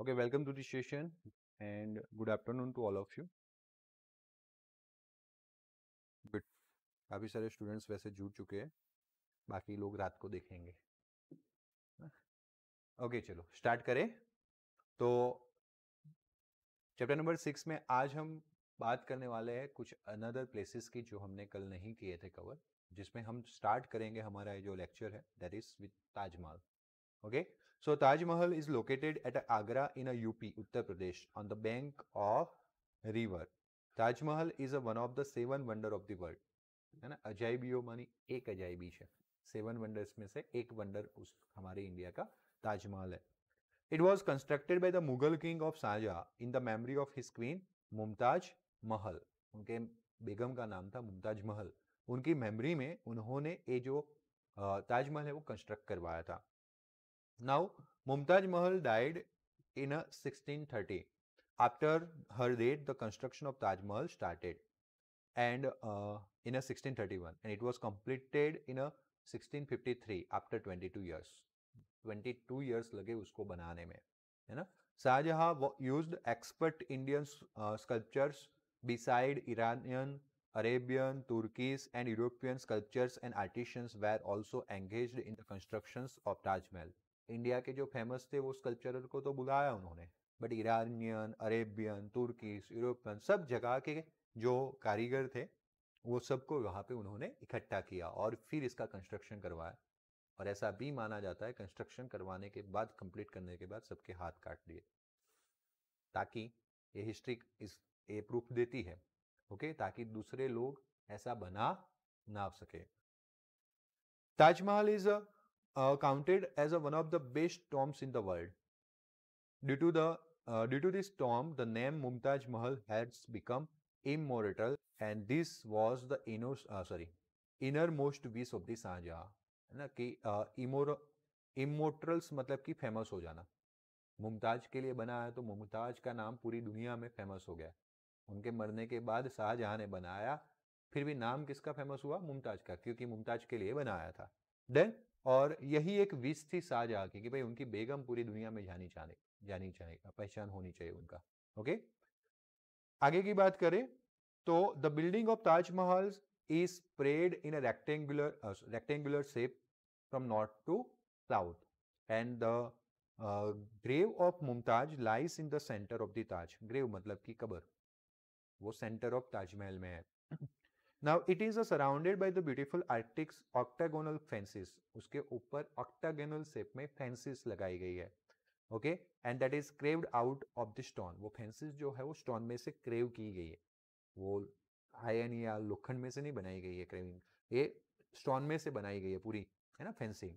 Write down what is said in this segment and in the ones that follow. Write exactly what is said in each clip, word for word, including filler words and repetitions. Okay, welcome to the session and good afternoon to all of you. Good. काफी सारे students वैसे जुड़ चुके हैं, बाकी लोग रात को देखेंगे. ओके okay, चलो स्टार्ट करें. तो चैप्टर नंबर सिक्स में आज हम बात करने वाले हैं कुछ अनदर प्लेसेस की जो हमने कल नहीं किए थे कवर, जिसमें हम स्टार्ट करेंगे हमारा जो लेक्चर है that is with Taj Mahal. Okay, so Taj Mahal is located at Agra in U P, Uttar Pradesh, on the bank of river. Taj Mahal is a one of the seven wonder of the world. है ना, अजाइबियों मानी एक अजाइबी है. Seven wonders में से एक wonder उस हमारे इंडिया का ताजमहल है. It was constructed by the Mughal king of Shah Jahan in the memory of his queen Mumtaz Mahal. उनके बेगम का नाम था मुमताज महल. उनकी मेमोरी में उन्होंने ये जो ताजमहल है वो कंस्ट्रक्ट करवाया था. Now, Mumtaz Mahal died in sixteen thirty. After her death, the construction of Taj Mahal started, and uh, in sixteen thirty-one, and it was completed in sixteen fifty-three after twenty-two years. twenty-two years लगे उसको बनाने में, है ना? Shah Jahan used expert Indian uh, sculptures beside Iranian, Arabian, Turkish, and European sculptors and artisans were also engaged in the constructions of Taj Mahal. India के जो famous थे वो स्कल्पचरर को तो बुलाया उन्होंने, but Iranian, Arabian, Turkish, European सब जगह के जो कारीगर थे वो सबको वहाँ पे उन्होंने इकट्ठा किया और फिर इसका कंस्ट्रक्शन करवाया. और ऐसा भी माना जाता है कंस्ट्रक्शन करवाने के बाद, कंप्लीट करने के बाद सबके हाथ काट दिए, ताकि ये हिस्ट्री इस ये प्रूफ देती है. ओके, ताकि दूसरे लोग ऐसा बना ना सके. Taj Mahal is Uh, counted as a, one of the best tombs in the world. Due to the uh, due to this tomb, the name Mumtaz Mahal has become immortal, and this was the inner uh, sorry innermost wish of the Shah Jahan, है ना, कि इमोर immortals मतलब कि famous हो जाना. मुमताज के लिए बना है तो मुमताज का नाम पूरी दुनिया में फेमस हो गया. उनके मरने के बाद शाहजहां ने बनाया, फिर भी नाम किसका फेमस हुआ? मुमताज का, क्योंकि मुमताज के लिए बनाया था. देन और यही एक विश थी शाहजहां की कि भाई उनकी बेगम पूरी दुनिया में जानी जाने जानी चाहिए, पहचान होनी चाहिए उनका. ओके, आगे की बात करें तो the building of Taj Mahal is spread in a rectangular rectangular shape from north to south, and the grave of Mumtaz lies in the centre of the Taj. Grave मतलब की कबर, वो सेंटर ऑफ ताजमहल में है. Now it is surrounded by the beautiful arctic octagonal fences. उसके ऊपर octagonal shape में fences लगाई गई है. Okay, and that is carved out of the stone. वो fences जो है वो stone में से carve की गई है. वो iron या लोखंड में से नहीं बनाई गई है carving. ये stone में से बनाई गई है पूरी, है ना, fencing.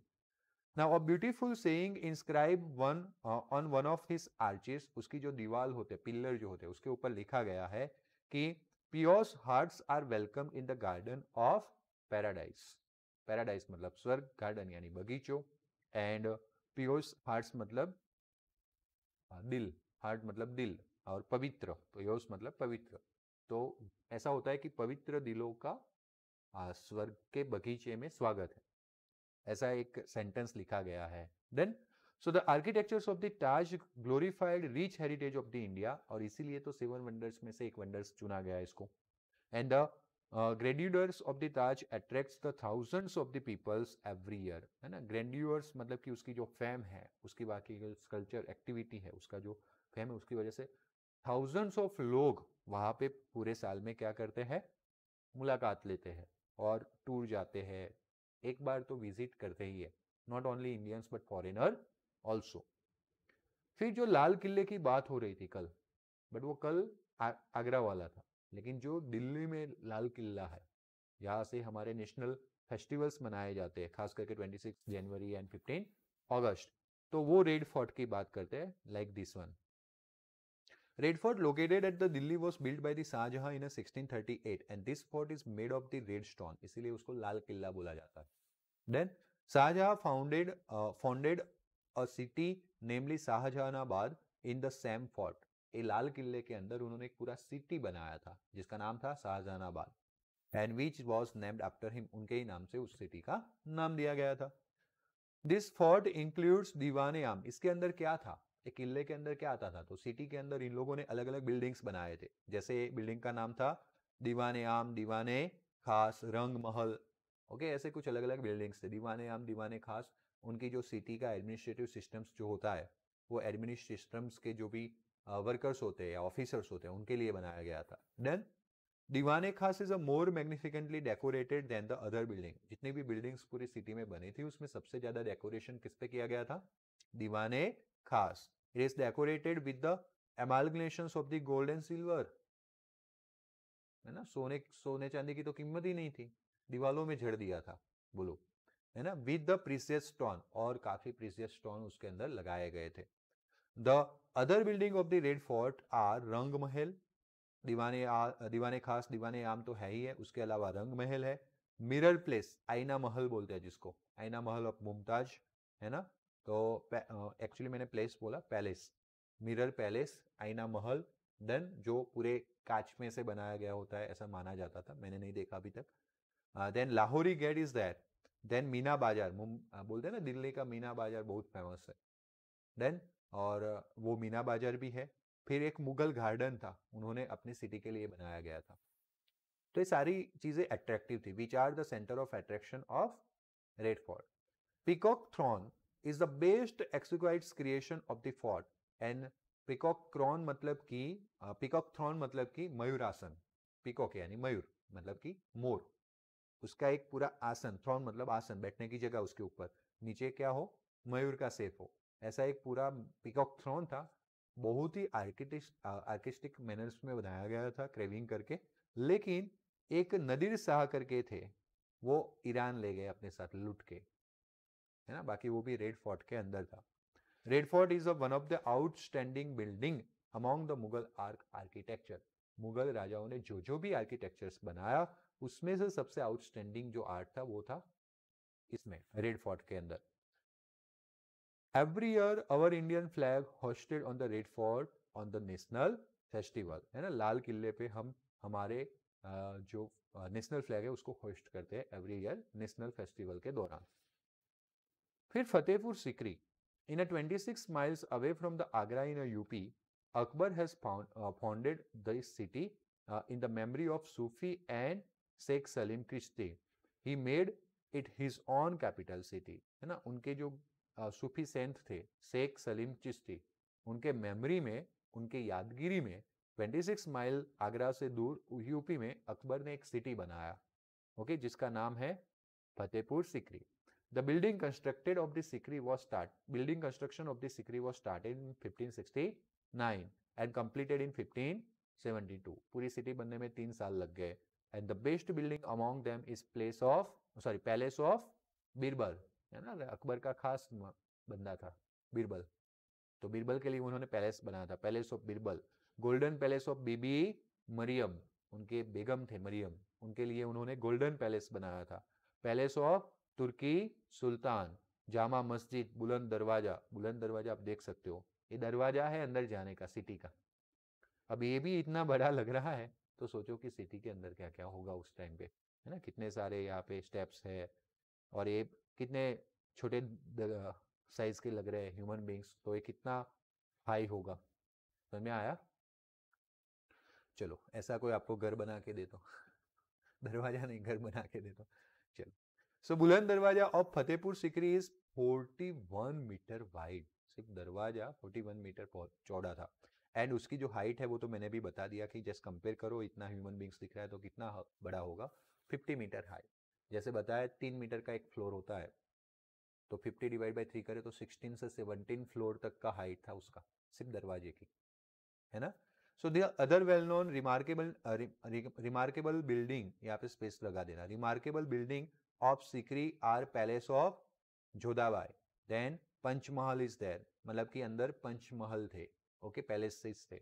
Now a beautiful saying inscribed one uh, on one of his arches. उसकी जो दीवाल होते हैं, पिलर जो होते हैं, उसके ऊपर लिखा गया है कि Pious hearts are welcome in the garden of paradise. Paradise मतलब स्वर्ग, garden यानी बगीचो, and pious hearts मतलब दिल, heart मतलब दिल, और पवित्र, pious मतलब पवित्र. तो ऐसा होता है कि पवित्र दिलों का स्वर्ग के बगीचे में स्वागत है, ऐसा एक सेंटेंस लिखा गया है. Then so the architectures of the Taj glorified rich heritage of the India, और इसीलिए तो सेवन वंडर्स में से एक वंडर्स चुना गया इसको. And the uh, grandeurs of the Taj attracts the thousands of the peoples every year, है ना. Grandeurs मतलब कि उसकी जो फेम है, उसकी बाकी कल्चर एक्टिविटी है, उसका जो फेम है उसकी वजह से thousands of लोग वहाँ पे पूरे साल में क्या करते हैं, मुलाकात लेते हैं और टूर जाते हैं, एक बार तो विजिट करते ही है. Not only Indians but foreigner also. फिर जो लाल किले की बात हो रही थी कल, बट वो कल आ, आगरा वाला था, लेकिन जो दिल्ली में लाल किला है, यहाँ से हमारे नेशनल फेस्टिवल्स मनाए जाते हैं, खास करके छब्बीस जनवरी एंड पंद्रह अगस्त. तो वो रेड फोर्ट की बात करते हैं, like this one. Red fort located at the Delhi was built by the Shahjahan in sixteen thirty eight, and this fort is made of the red stone, इसीलिए उसको लाल किला बोला जाता है. Then Shahjahan founded founded a city namely Shahjahanabad in the same fort. ये लाल किले के अंदर उन्होंने एक पूरा सिटी बनाया था जिसका नाम था Shahjahanabad, and which was named after him. उनके ही नाम से उस सिटी का नाम दिया गया था. दिस फोर्ट इंक्लूड्स दीवाने आम. इसके अंदर क्या था, एक किले के अंदर क्या आता था, तो सिटी के अंदर इन लोगों ने अलग अलग बिल्डिंग्स बनाए थे। जैसे बिल्डिंग का नाम था दीवाने आम, दीवाने खास, रंग महल, ओके, ऐसे कुछ अलग अलग बिल्डिंग्स थे। दीवाने आम, दीवाने खास, उनकी जो सिटी का एडमिनिस्ट्रेटिव सिस्टम्स जो होता है, वो एडमिनिस्ट्रेटिव सिस्टम्स के जो भी वर्कर्स होते हैं या ऑफिसर्स होते हैं उनके लिए बनाया गया था। Then Diwane Khas is a more magnificently decorated than the other building. जितनी भी बिल्डिंग्स पूरी सिटी में बनी थी उसमें सबसे ज्यादा डेकोरेशन किस पे किया गया था, Diwane Khas. It is decorated with the amalgamations of the gold and silver, है ना, सोने सोने चांदी की तो कीमत ही नहीं थी, दीवालों में झड़ दिया था, बोलो, है ना, विद द प्रीसियस स्टोन, और काफी प्रीसियस स्टोन उसके अंदर लगाए गए थे। The other building of the red fort are Rang Mahal, दीवाने आ, दीवाने खास, दीवाने आम तो है ही है, उसके अलावा रंग महल है, मिरर प्लेस, आईना महल बोलते हैं जिसको, आईना महल ऑफ मुमताज, है ना, तो एक्चुअली मैंने प्लेस बोला, पैलेस, मिरर पैलेस, आईना महल, देन जो पूरे कांच में से बनाया गया होता है ऐसा माना जाता था, मैंने नहीं देखा अभी तक। Then Lahori gate is that, then Meena Bazaar, uh, बोलते हैं ना दिल्ली का मीना बाजार बहुत फेमस है, देन और uh, वो मीना बाजार भी है। फिर एक मुगल गार्डन था, उन्होंने अपनी सिटी के लिए बनाया गया था। तो ये सारी चीजें अट्रैक्टिव थी, which are the centre of attraction of red fort. Peacock throne is the best exquisite creation of the fort and peacock throne मतलब कि पीकॉक थ्रोन मतलब कि मयूर आसन, पीकॉक यानी मयूर मतलब कि मोर, उसका एक पूरा आसन, थ्रोन मतलब आसन, बैठने की जगह, उसके ऊपर नीचे क्या हो, मयूर का सेफ हो, ऐसा एक पूरा पीकॉक थ्रोन था। बहुत ही आर्किटेक्ट आर्किस्टिक मैनर्स में बनाया गया था, क्रेविंग करके। लेकिन एक नदीर शाह करके थे, वो ईरान ले गए अपने साथ लूट के, है ना, बाकी वो भी रेड फोर्ट के अंदर था। Red fort is one of the outstanding building among the Mughal arch architecture. Mughal राजाओं ने जो जो भी आर्किटेक्चर्स बनाया उसमें से सबसे आउटस्टैंडिंग जो आर्ट था वो था इसमें, रेड फोर्ट के अंदर। Every year our Indian flag hosted on the red fort on the national festival, है ना, लाल किले पे हम हमारे जो नेशनल फ्लैग है उसको होस्ट करते हैं एवरी ईयर नेशनल फेस्टिवल के दौरान। फिर Fatehpur Sikri in a twenty six miles away from the Agra in UP, Akbar has founded the city in the memory of Sufi and Sheikh Salim Chishti. He made it his own capital city, है ना, उनके जो Uh, Sufi saint थे शेख सलीम चिश्ती, उनके memory में, उनके यादगिरी में छब्बीस माइल आगरा से दूर यूपी में अकबर ने एक सिटी बनाया, ओके okay, जिसका नाम है Fatehpur Sikri. The building constructed of the Sikri was start building construction of the Sikri was started in fifteen sixty nine and completed in fifteen seventy two. पूरी सिटी बनने में तीन साल लग गए। And the best building among them is place of sorry palace of Birbal, है ना, अकबर का खास बंदा था बीरबल, तो बीरबल के लिए उन्होंने पैलेस बनाया था, palace of Birbal. Golden palace of Bibi Mariam, उनके बेगम थे मरियम, उनके लिए उन्होंने गोल्डन पैलेस बनाया था। पैलेस ऑफ तुर्की सुल्तान, जामा मस्जिद, बुलंद दरवाजा, बुलंद दरवाजा आप देख सकते हो, ये दरवाजा है अंदर जाने का सिटी का। अब ये भी इतना बड़ा लग रहा है तो सोचो कि सिटी के अंदर क्या क्या होगा उस टाइम पे, है ना, कितने सारे यहाँ पे स्टेप्स है और ये कितने छोटे साइज के लग रहे हैं ह्यूमन बीइंग्स, तो ये कितना हाई होगा, समझ में आया। चलो ऐसा कोई आपको घर बना के दे दो, दरवाजा नहीं, घर बना के दे दो। चलो, so Buland Darwaza of Fatehpur Sikri is इकतालीस मीटर वाइड, सिर्फ दरवाजा इकतालीस मीटर चौड़ा था। एंड उसकी जो हाइट है वो तो मैंने भी बता दिया कि जस्ट कंपेयर करो, इतना ह्यूमन बींग्स दिख रहा है तो कितना बड़ा होगा, फिफ्टी मीटर हाई। जैसे बताया तीन मीटर का एक फ्लोर होता है, तो फिफ्टी डिवाइड बाई थ्री करे तो सिक्सटीन से सेवनटीन फ्लोर तक का हाइट था उसका, सिर्फ दरवाजे की, है ना। So the other well known remarkable remarkable building, यहाँ पे स्पेस लगा देना, remarkable building of Sikri are palace of Jodhabai, then Panch Mahal is there, मतलब कि अंदर पंच महल थे, ओके, पैलेसेस थे।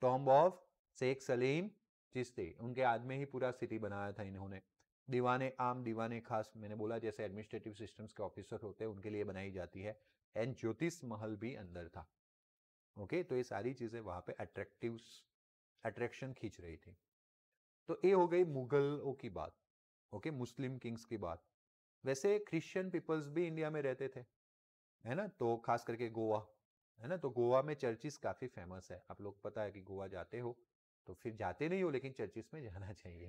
टॉम्ब ऑफ शेख सलीम चिश्ती, उनके याद में ही पूरा सिटी बनाया था इन्होंने। दीवाने आम, दीवाने खास, मैंने बोला जैसे एडमिनिस्ट्रेटिव सिस्टम्स के ऑफिसर होते हैं उनके लिए बनाई जाती है। एंड ज्योतिष महल भी अंदर था, ओके, तो ये सारी चीजें वहां पे अट्रैक्टिव अट्रैक्शन खींच रही थी। तो ये हो गई मुगलों की बात, ओके, मुस्लिम किंग्स की बात। वैसे क्रिश्चियन पीपल्स भी इंडिया में रहते थे, है ना, तो खास करके गोवा, है ना। तो गोवा में चर्चिस काफी फेमस है, आप लोग पता है कि गोवा जाते हो तो फिर जाते नहीं हो लेकिन चर्चिस में जाना चाहिए,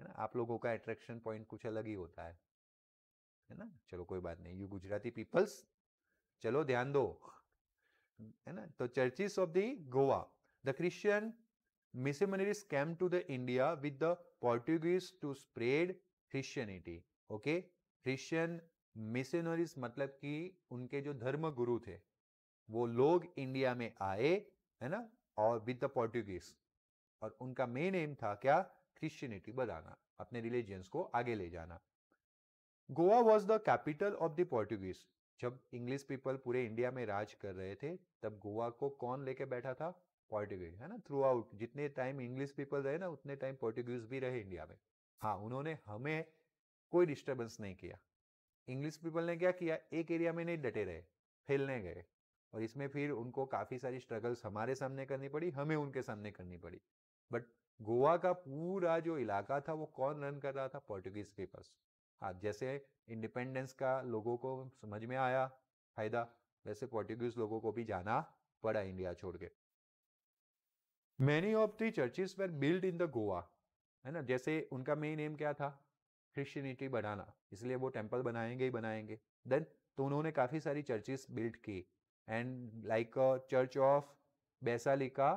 है ना। आप लोगों का अट्रैक्शन पॉइंट कुछ अलग ही होता है, है ना। चलो कोई बात नहीं, यू गुजराती पीपल्स, चलो ध्यान दो, है ना। तो churches of the Goa, the Christian missionaries came to the India with the Portuguese to spread Christianity. Okay, Christian missionaries मतलब कि उनके जो धर्म गुरु थे वो लोग इंडिया में आए, है ना, और विद द पोर्टुगीज, और उनका मेन एम था क्या, क्रिश्चियनिटी बताना, अपने रिलीजियंस को आगे ले जाना। Goa was the capital of the Portuguese. जब इंग्लिश पीपल पूरे इंडिया में राज कर रहे थे तब गोवा को कौन लेके बैठा था, पोर्टुगीज, है ना। थ्रू आउट जितने टाइम इंग्लिश पीपल रहे ना उतने टाइम पोर्टुगीज भी रहे इंडिया में। हाँ, उन्होंने हमें कोई डिस्टर्बेंस नहीं किया। इंग्लिश पीपल ने क्या किया, एक एरिया में नहीं डटे रहे, फैलने गए, और इसमें फिर उनको काफी सारी स्ट्रगल्स हमारे सामने करनी पड़ी, हमें उनके सामने करनी पड़ी। बट गोवा का पूरा जो इलाका था वो कौन रन कर रहा था, पोर्टुगीज पीपल्स। हाँ, जैसे इंडिपेंडेंस का लोगों को समझ में आया फायदा, वैसे पोर्टुगीज लोगों को भी जाना पड़ा इंडिया छोड़ के। Many of the churches were build in the Goa, है ना। जैसे उनका मेन एम क्या था, क्रिश्चियनिटी बढ़ाना, इसलिए वो टेम्पल बनाएंगे ही बनाएंगे। देन तो उन्होंने काफी सारी चर्चेस बिल्ड की, and like church of basilica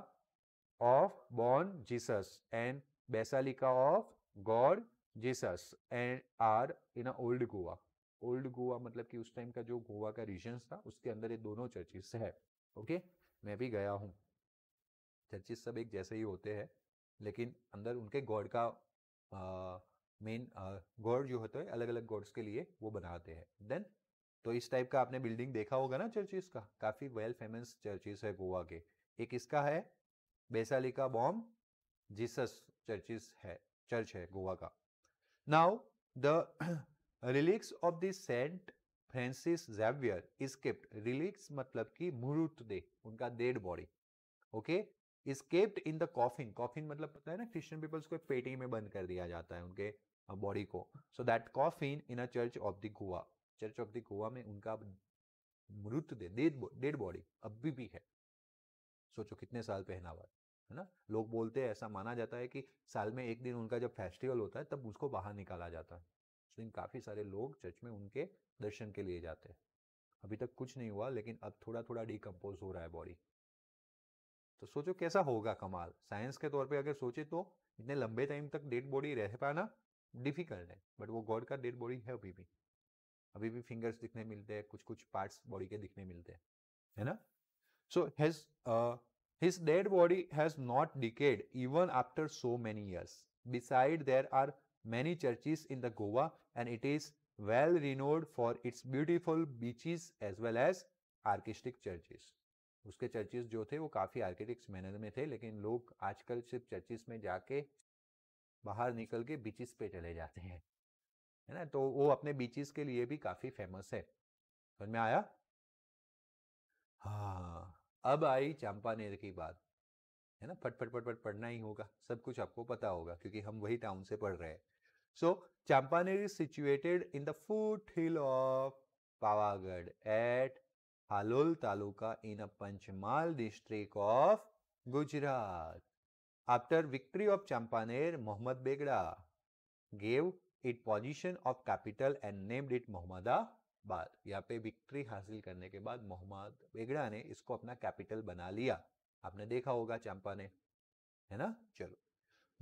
of Bom Jesus and basilica of God Jesus and are in old Goa. Old Goa मतलब कि उस टाइम का जो गोवा का रीजन था उसके अंदर ये दोनों चर्चेस है। ओके, मैं भी गया हूँ। चर्चेस सब एक जैसे ही होते हैं लेकिन अंदर उनके गॉड का मेन गॉड जो होता है अलग अलग गॉड्स के लिए वो बनाते हैं। देन तो इस टाइप का आपने बिल्डिंग देखा होगा ना चर्चेस का, काफी वेल फेमस चर्चेस है गोवा के। एक इसका है बेसालिका बॉम जीसस चर्चेस है, चर्च है गोवा का। Now the relics of the Saint Francis Xavier is kept. Relics मतलब कि मूर्त देह, उनका dead body, okay, is kept in the coffin. Coffin मतलब पता है ना, Christian peoples को पेटी में बंद कर दिया जाता है उनके बॉडी को. So that coffin in a church of the Goa. Church of the Goa में उनका मूर्त देह, डेड बॉडी अभी भी है। सोचो कितने साल पहना हुआ है ना। लोग बोलते हैं, ऐसा माना जाता है कि साल में एक दिन उनका जब फेस्टिवल होता है तब उसको बाहर निकाला जाता है। तो इन काफी सारे लोग चर्च में उनके दर्शन के लिए जाते हैं। अभी तक कुछ नहीं हुआ लेकिन अब थोड़ा थोड़ा डिकम्पोज हो रहा है बॉडी। तो सोचो कैसा होगा कमाल। साइंस के तौर पे अगर सोचे तो इतने लंबे टाइम तक डेड बॉडी रह पाना डिफिकल्ट है, बट वो गॉड का डेड बॉडी है अभी भी। अभी भी फिंगर्स दिखने मिलते हैं, कुछ कुछ पार्ट्स बॉडी के दिखने मिलते हैं, है ना। So has His dead body has not decayed even after so many years. Besides, there are many churches in the Goa, and it is well renowned for its beautiful beaches as well as artistic churches. उसके churches जो थे वो काफी architect manner में थे, लेकिन लोग आजकल सिर्फ चर्चेस में जाके बाहर निकल के बीचेस पे चले जाते हैं, है ना। तो वो अपने बीचेस के लिए भी काफी फेमस है। समझ में आया? हाँ, अब आई चंपानेर की बात, है ना। फट फट फट फट पढ़ना ही होगा, सब कुछ आपको पता होगा क्योंकि हम वही टाउन से पढ़ रहे हैं। So Champaner is situated in the foot hill of Pavagadh at Halol taluka in a Panchmahal district of Gujarat. After victory of Champaner, Mohammed Begada gave it position of capital and named it Mohammadabad. यहाँ पे विक्ट्री हासिल करने के बाद मोहम्मद बेगड़ा ने इसको अपना कैपिटल बना लिया। आपने देखा होगा चंपानेर, है ना। चलो,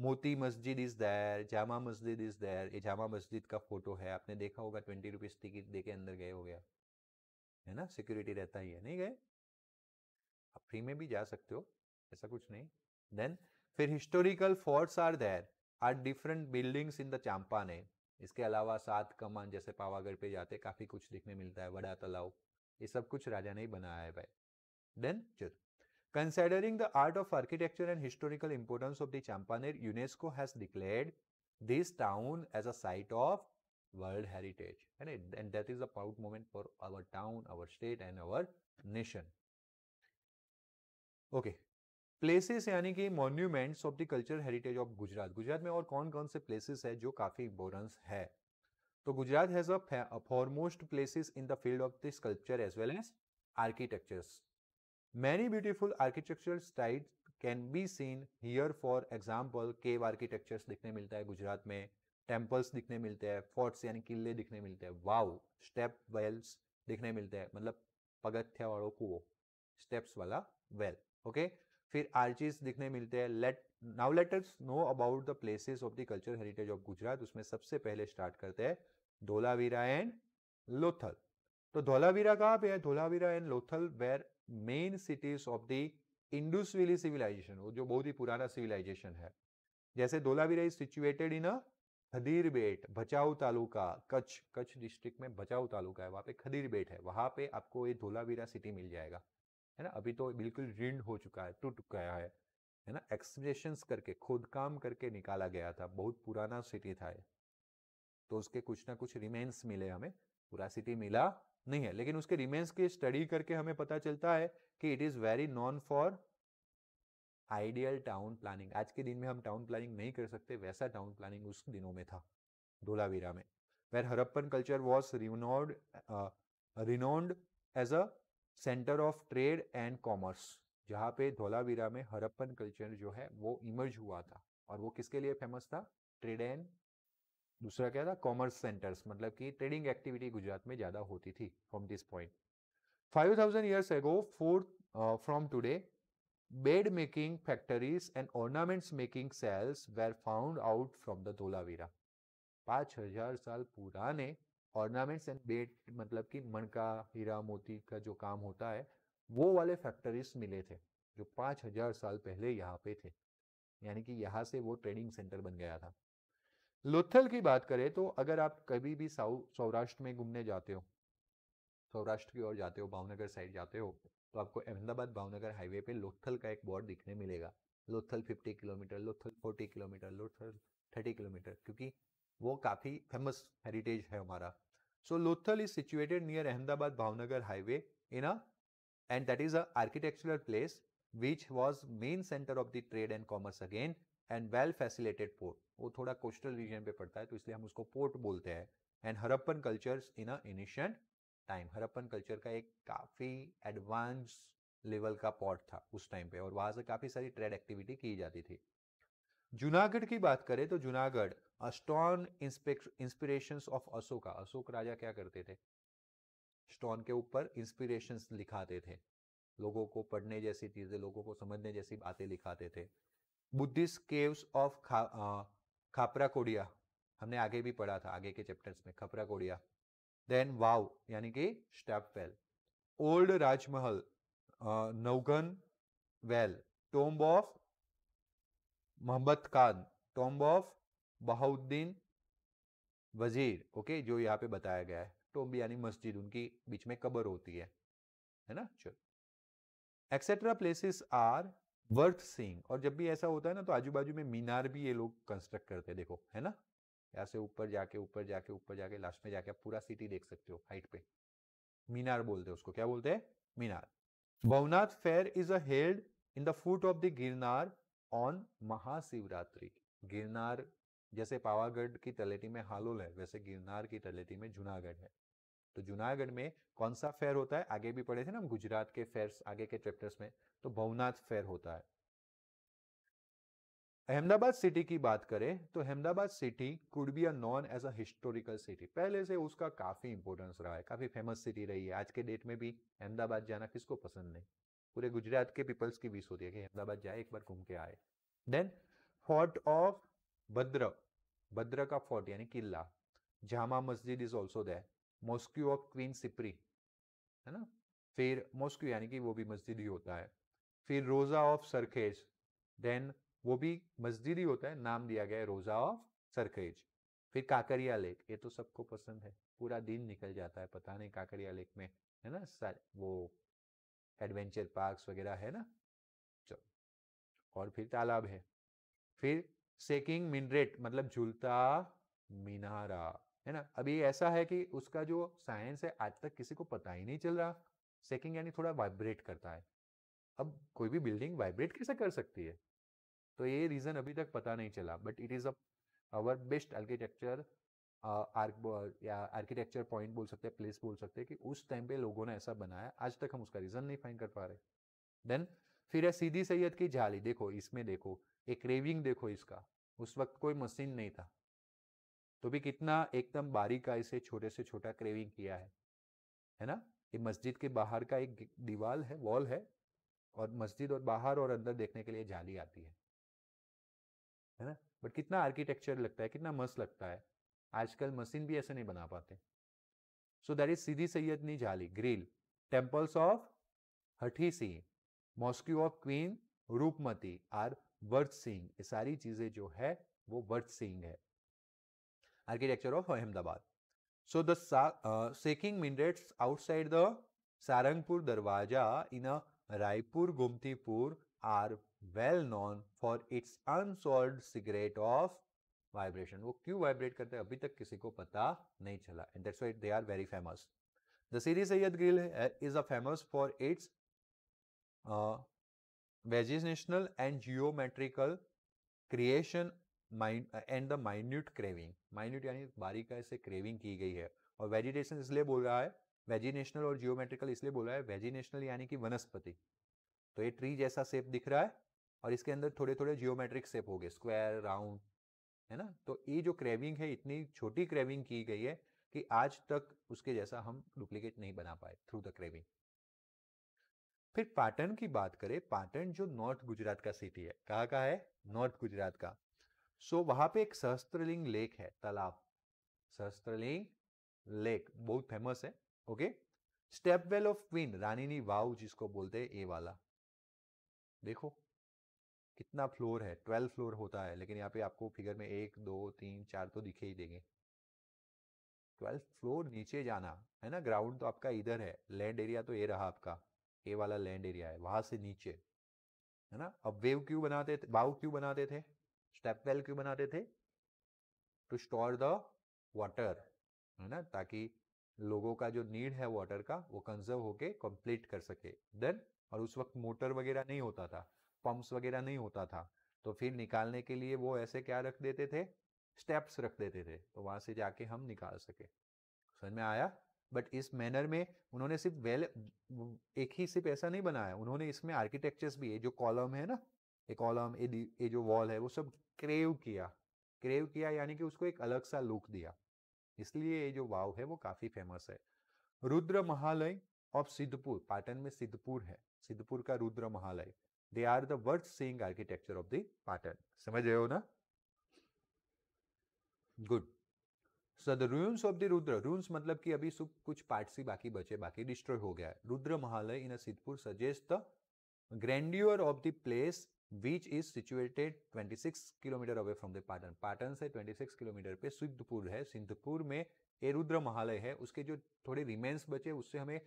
Moti Masjid is there, Jama Masjid is there. ये जामा मस्जिद का फोटो है, आपने देखा होगा। ट्वेंटी रुपीज टिकट देके अंदर गए हो गया, है ना। सिक्योरिटी रहता ही है, नहीं गए आप फ्री में भी जा सकते हो, ऐसा कुछ नहीं। देन फिर historical forts are there are different buildings in the Champaner. इसके अलावा सात कमान, जैसे पावागढ़ पे जाते काफी कुछ देखने मिलता है, बड़ा तालाब, ये सब कुछ राजा ने ही बनाया है भाई। देन चलो, considering the art of architecture and historical importance of the Champaner, UNESCO has declared this town as a site of world heritage, है ना। And that is a proud moment for our town, our state and our nation. Okay, places यानी कि monuments of the cultural heritage of Gujarat. Gujarat में और कौन कौन से places है जो काफी इंपोर्टेंस है। तो Gujarat has a foremost places in the field of the sculpture as well as architectures. Many beautiful architectural styles can be seen here. For example, cave architectures दिखने मिलता है गुजरात में, टेम्पल्स दिखने मिलते हैं, फोर्ट्स यानी किले दिखने मिलते हैं, वाव स्टेप वेल्स दिखने मिलते हैं, मतलब पगथिया वालों को वो स्टेप्स वाला वेल, ओके। फिर आर्चीज दिखने मिलते हैं। Let now let us know about the places of the culture heritage of Gujarat. उसमें सबसे पहले स्टार्ट करते हैं धोलावीरा एंड लोथल। तो धोलावीरा कहाँ पे है? Dholavira and Lothal were main cities of the Indus valley civilisation, वो जो बहुत ही पुराना सिविलाइजेशन है। जैसे Dholavira is situated in a Khadir Bet, Bhachau taluka, Kutch Kutch district में भचाऊ तालुका है, वहाँ पे खदीर बेट है, वहाँ पे आपको ये धोलावीरा सिटी मिल जाएगा, है ना। अभी तो बिल्कुल रिंड हो चुका है, टूट गया है, है ना। एक्सप्रेशंस करके, खोदकाम करके निकाला गया था, बहुत पुराना सिटी था ये, तो उसके कुछ ना कुछ रिमेन्स मिले हमें, पूरा सिटी मिला नहीं है, लेकिन उसके रिमेन्स की स्टडी करके हमें पता चलता है कि it is very known for ideal town planning. आज के दिन में हम टाउन प्लानिंग नहीं कर सकते, वैसा टाउन प्लानिंग उस दिनों में था धोलावीरा में। Where Harappan culture was renowned renowned as a centre of trade and commerce, जहाँ पे धोलावीरा में हरप्पन कल्चर जो है वो इमर्ज हुआ था, और वो किसके लिए फेमस था? ट्रेड एंड दूसरा क्या था? कॉमर्स सेंटर्स, मतलब कि ट्रेडिंग एक्टिविटी गुजरात में ज्यादा होती थी। From this point five thousand years ago four from today bead making factories and ornaments making cells were found out from the Dholavira. पाँच हजार साल पुराने ऑर्नामेंट्स एंड बेड, मतलब कि मणका, हीरा, मोती का जो काम होता है, वो वाले फैक्ट्रीज मिले थे जो पाँच हजार साल पहले यहाँ पे थे, यानी कि यहाँ से वो ट्रेडिंग सेंटर बन गया था। लोथल की बात करें तो अगर आप कभी भी साउथ सौराष्ट्र में घूमने जाते हो, सौराष्ट्र की ओर जाते हो, भावनगर साइड जाते हो, तो आपको अहमदाबाद भावनगर हाईवे पे लोथल का एक बोर्ड दिखने मिलेगा। लोथल पचास किलोमीटर, लोथल चालीस किलोमीटर, लोथल तीस किलोमीटर, क्योंकि वो काफ़ी फेमस हेरिटेज है हमारा। So Lothal is situated near Ahmedabad Bhavnagar highway in a and that is a architectural place which was main centre of the trade and commerce again and well facilitated port. वो थोड़ा coastal region पे पड़ता है तो इसलिए हम उसको पोर्ट बोलते हैं। And Harappan culture in a ancient time, Harappan culture का एक काफ़ी एडवांस लेवल का पॉट था उस टाइम पे, और वहाँ से काफ़ी सारी ट्रेड एक्टिविटी की जाती थी। जूनागढ़ की बात करें तो Junagadh stone inspirations of Ashoka, Ashok राजा क्या करते थे? स्टोन के ऊपर इंस्पिरेशंस लिखाते थे, लोगों को पढ़ने जैसी चीज़ें, लोगों को समझने जैसी बातें लिखाते थे। बुद्धिस्ट केव्स ऑफ खा, खापरा कोडिया, हमने आगे भी पढ़ा था आगे के चैप्टर्स में, खापरा कोडिया। देन वाव यानी कि स्टेप वेल, ओल्ड राजमहल, नवगन well, tomb of Mohammed Khan, tomb of Bahauddin Wazir, okay, जो यहाँ पे बताया गया है। टॉम्ब यानी मस्जिद, उनकी बीच में कब्र होती है, है ना। चलो, etcetera places are worth seeing. और जब भी ऐसा होता है ना तो आजू बाजू में मीनार भी ये लोग कंस्ट्रक्ट करते हैं, देखो, है ना, यहाँ से ऊपर जाके ऊपर जाके ऊपर जाके लास्ट में जाके आप पूरा सिटी देख सकते हो हाइट पे। मीनार बोलते हैं उसको, क्या बोलते हैं? मीनार। Bhavnath fair is a held in the foot of the Girnar on Mahashivratri. Girnar जैसे पावागढ़ की तलेटी में हालोल है, वैसे गिरनार की तलेटी में जूनागढ़ है। तो जूनागढ़ में कौन सा फेयर होता है? आगे भी पढ़े थे ना हम गुजरात के फेयर्स आगे के चैप्टर्स में, तो भवनाथ फेयर होता है। अहमदाबाद सिटी की बात करें तो Ahmedabad city could be a known as a historical city. पहले से उसका काफ़ी इंपॉर्टेंस रहा है, काफ़ी फेमस सिटी रही है। आज के डेट में भी अहमदाबाद जाना किसको पसंद नहीं? पूरे गुजरात के पीपल्स की विश होती है कि अहमदाबाद जाए, एक बार घूम के आए। देन फोर्ट ऑफ भद्र, भद्र का फोर्ट यानी किला। Jama Masjid is also there. Mosque of queen Sipri, है ना, फिर मॉस्क्यू यानी कि वो भी मस्जिद ही होता है। फिर रोजा ऑफ सरखेज, देन वो भी मस्जिद ही होता है, नाम दिया गया है रोजा ऑफ सरखेज। फिर काकरिया लेक, ये तो सबको पसंद है, पूरा दिन निकल जाता है पता नहीं काकरिया लेक में, है ना, सारे वो एडवेंचर पार्क्स वगैरह है ना। चलो, और फिर तालाब है। फिर शेकिंग मिनरेट मतलब झूलता मीनारा, है ना। अभी ऐसा है कि उसका जो साइंस है आज तक किसी को पता ही नहीं चल रहा। शेकिंग यानी थोड़ा वाइब्रेट करता है। अब कोई भी बिल्डिंग वाइब्रेट कैसे कर सकती है? तो ये रीज़न अभी तक पता नहीं चला, but it is a our best architecture या आर्किटेक्चर पॉइंट बोल सकते हैं, प्लेस बोल सकते हैं कि उस टाइम पे लोगों ने ऐसा बनाया। आज तक हम उसका रीज़न नहीं फाइंड कर पा रहे। देन फिर है सीधी सैयद की जाली। देखो इसमें देखो एक रेविंग देखो इसका, उस वक्त कोई मशीन नहीं था तो भी कितना एकदम बारीकाई से छोटे से छोटा क्रेविंग किया है, है ना। ये मस्जिद के बाहर का एक दीवाल है, वॉल है, और मस्जिद और बाहर और अंदर देखने के लिए जाली आती है, है ना। बट कितना आर्किटेक्चर लगता है, कितना मस्त लगता है। आजकल मशीन भी ऐसे नहीं बना पाते। सो दैट इज सीधी सैयदनी जाली। ग्रिल टेम्पल्स ऑफ हठी Singh, mosque of queen Rupmati are worth seeing, ये सारी चीजें जो है वो वर्थ सिंह है। Architecture of Ahmedabad. So the shaking minarets outside the Sarangpur Darwaza in Raipur Gomtipur are well known for its unsolved secret of vibration. वो क्यों वाइब्रेट करते हैं अभी तक किसी को पता नहीं चला, and that's why they are very famous. The Sidi Saiyyed grill is a famous for its vegetational and geometrical creation and the minute carving. Minute यानी बारीकाई से क्रेविंग की गई है। और वेजिटेशन इसलिए बोल रहा है, वेजिटेशनल और जियोमेट्रिकल इसलिए बोल रहा है, वेजिटेशनल यानी कि वनस्पति, तो ये ट्री जैसा शेप दिख रहा है और इसके अंदर थोड़े थोड़े जियोमेट्रिक शेप हो गए, स्क्वायर, राउंड, है ना। तो ये जो क्रेविंग है, इतनी छोटी क्रेविंग की गई है कि आज तक उसके जैसा हम डुप्लीकेट नहीं बना पाए थ्रू द क्रेविंग। फिर पाटन की बात करें, पाटन जो नॉर्थ गुजरात का सिटी है, कहाँ का है, नॉर्थ गुजरात का। सो so, वहां पे एक सहस्त्रलिंग लेक है, तालाब, सहस्त्रलिंग लेक बहुत फेमस है। Okay, stepwell of queen, Rani ki Vav जिसको बोलते हैं, ये वाला देखो कितना फ्लोर है, ट्वेल्व फ्लोर होता है, लेकिन यहाँ पे आपको फिगर में एक दो तीन चार तो दिखे ही देंगे। ट्वेल्व फ्लोर नीचे जाना है ना, ग्राउंड तो आपका इधर है, लैंड एरिया तो ये रहा आपका, ये वाला लैंड एरिया है, वहां से नीचे, है ना। अब वेव क्यों बनाते थे, वाव क्यों बनाते थे, स्टेपवेल क्यों बनाते थे, टू स्टोर द वाटर, है ना, ताकि लोगों का जो नीड है वाटर का वो कंजर्व होके कंप्लीट कर सके। देन और उस वक्त मोटर वगैरह नहीं होता था, पंप्स वगैरह नहीं होता था, तो फिर निकालने के लिए वो ऐसे क्या रख देते थे, स्टेप्स रख देते थे, तो वहां से जाके हम निकाल सके। समझ में आया। बट इस मैनर में उन्होंने सिर्फ वेल एक ही सिर्फ ऐसा नहीं बनाया, उन्होंने इसमें आर्किटेक्चर्स भी, ये जो कॉलम है ना, ये कॉलम, ये जो वॉल है, वो सब क्रेव किया, क्रेव किया यानी कि उसको एक अलग सा लुक दिया, इसलिए ये जो वाव है वो काफी फेमस है। रुद्र महालय ऑफ सिद्धपुर, पाटन में सिद्धपुर है, सिद्धपुर का Rudra Mahalaya, they are the worth seeing architecture of the Patan. समझ रहे हो ना, good. So the ruins of the Rudra, ruins मतलब कि अभी सब कुछ पार्ट्स ही बाकी बचे, बाकी डिस्ट्रॉय हो गया है। Rudra Mahalaya in Siddhpur suggest the grandeur of the place which is situated twenty-six kilometer away from the Patan. Patan से twenty-six किलोमीटर पे सिद्धपुर है, सिद्धपुर में ये रुद्र महालय है, उसके जो थोड़े रिमेन्स बचे उससे हमें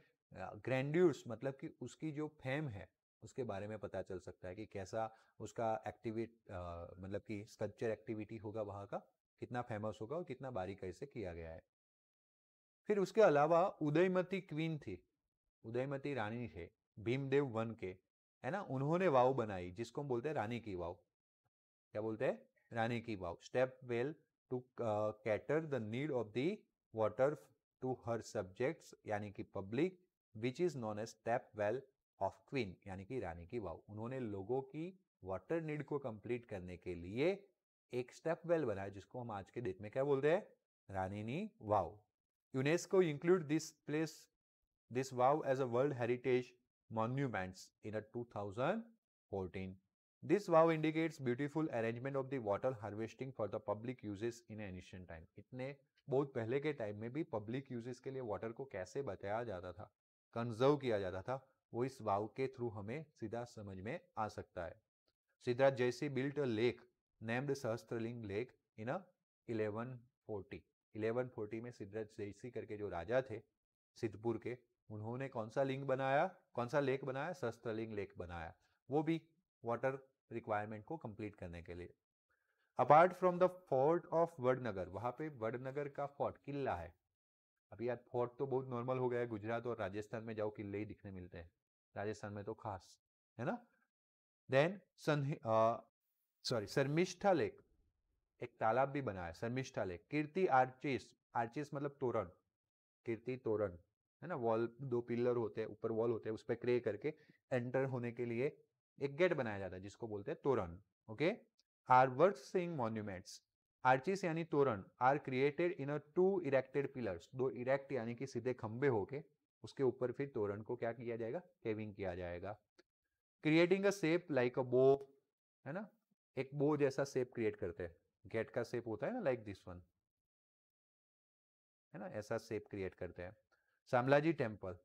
ग्रैंड्यूर्स मतलब कि उसकी जो फेम है उसके बारे में पता चल सकता है कि कैसा उसका एक्टिविट मतलब कि स्कल्पचर एक्टिविटी होगा वहाँ का, कितना फेमस होगा और कितना बारीकाई से किया गया है। फिर उसके अलावा उदयमती क्वीन थी, उदयमती रानी थे भीमदेव वन के, है ना, उन्होंने वाव बनाई जिसको हम बोलते हैं रानी की वाव। क्या बोलते हैं, Rani ki Vav. Step well to cater the need of the water to her subjects यानी कि public, which is known as step well of queen यानी कि रानी की वाव। उन्होंने लोगों की वाटर नीड को कंप्लीट करने के लिए एक स्टेप वेल बनाया जिसको हम आज के डेट में क्या बोलते हैं, रानीनी वाव। UNESCO include this place, this vav as a world heritage monuments in a two thousand fourteen. This wow indicates beautiful arrangement of the water harvesting for the public uses in ancient time. इतने बहुत पहले के time में भी public uses के लिए water को कैसे बचाया जाता था, कंजर्व किया जाता था, वो इस wow के थ्रू हमें सीधा समझ में आ सकता है। Siddharaj Jaisingh built a lake named Sahastraling lake in a eleven forty. eleven forty में सिद्धराज जयसिंह करके जो राजा थे सिद्धपुर के, उन्होंने कौन सा लिंग बनाया, कौन सा लेक बनाया, सहस्त्रलिंग लेक बनाया, वो भी वाटर रिक्वायरमेंट को कंप्लीट करने के लिए। Apart from the fort of Vadnagar, वहां पे वडनगर का फोर्ट किला है। अभी यार फोर्ट तो बहुत नॉर्मल हो गया है, गुजरात और राजस्थान में जाओ किले ही दिखने मिलते हैं, राजस्थान में तो खास, है ना। देन सॉरी शर्मिष्ठा लेक, एक तालाब भी बनाया Sharmishtha lake. Kirti arches, arches मतलब तोरण, कीर्ति तोरण है ना, वॉल, दो पिलर होते हैं, ऊपर वॉल होते हैं, उस पर क्रे करके एंटर होने के लिए एक गेट बनाया जाता है जिसको बोलते हैं तोरण. Okay, artworks seeing monuments, arches यानी तोरण, are created in a two erected pillars, दो इरेक्ट यानी कि सीधे खंबे होके उसके ऊपर फिर तोरण को क्या किया जाएगा, केविंग किया जाएगा. Creating a shape like a bow, है ना, एक बो जैसा शेप क्रिएट करते हैं, गेट का शेप होता है ना लाइक दिस वन, है ना, ऐसा शेप क्रिएट करते हैं. शामलाजी टेम्पल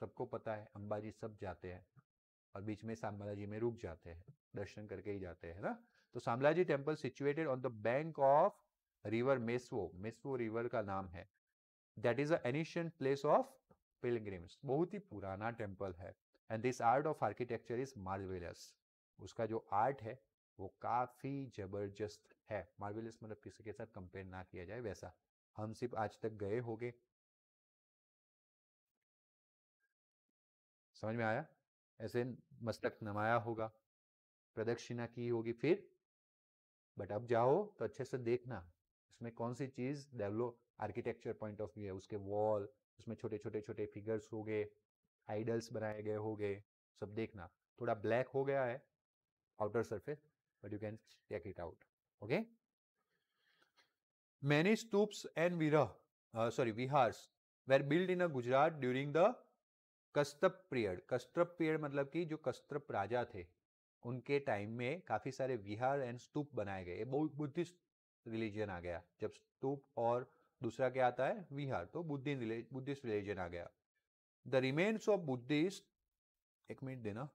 सबको पता है, अंबाजी सब जाते हैं और बीच में शामलाजी में रुक जाते हैं, दर्शन करके ही जाते हैं ना. तो Shamlaji temple situated on the bank of river Meshvo, Meshvo river का नाम है, that is a ancient place of pilgrims, बहुत ही पुराना टेम्पल है. And this art of architecture is marvellous, उसका जो आर्ट है वो काफी जबरदस्त है. मार्वेलस मतलब किसी के साथ कंपेयर ना किया जाए वैसा. हम सिर्फ आज तक गए होंगे, समझ में आया, ऐसे मस्तक नमाया होगा, प्रदक्षिणा की होगी फिर, बट अब जाओ तो अच्छे से देखना इसमें कौन सी चीज develop architecture point of view है, उसके वॉल, उसमें छोटे छोटे छोटे फिगर्स हो गए, आइडल्स बनाए गए होंगे, सब देखना. थोड़ा ब्लैक हो गया है outer surface, but you can check it out. Okay, many stupas and virah sorry viharas were build in Gujarat during the Kashyap period. Kashyap period मतलब कि जो कश्यप राजा थे उनके टाइम में काफी सारे विहार एंड स्तूप बनाए गए. बहुत बुद्धिस्ट रिलीजन आ गया जब स्तूप और दूसरा क्या आता है विहार, तो बुद्धिस्ट बुद्धिस्ट रिलीजन आ गया. द रिमेन्स ऑफ बुद्धिस्ट, एक मिनट देना,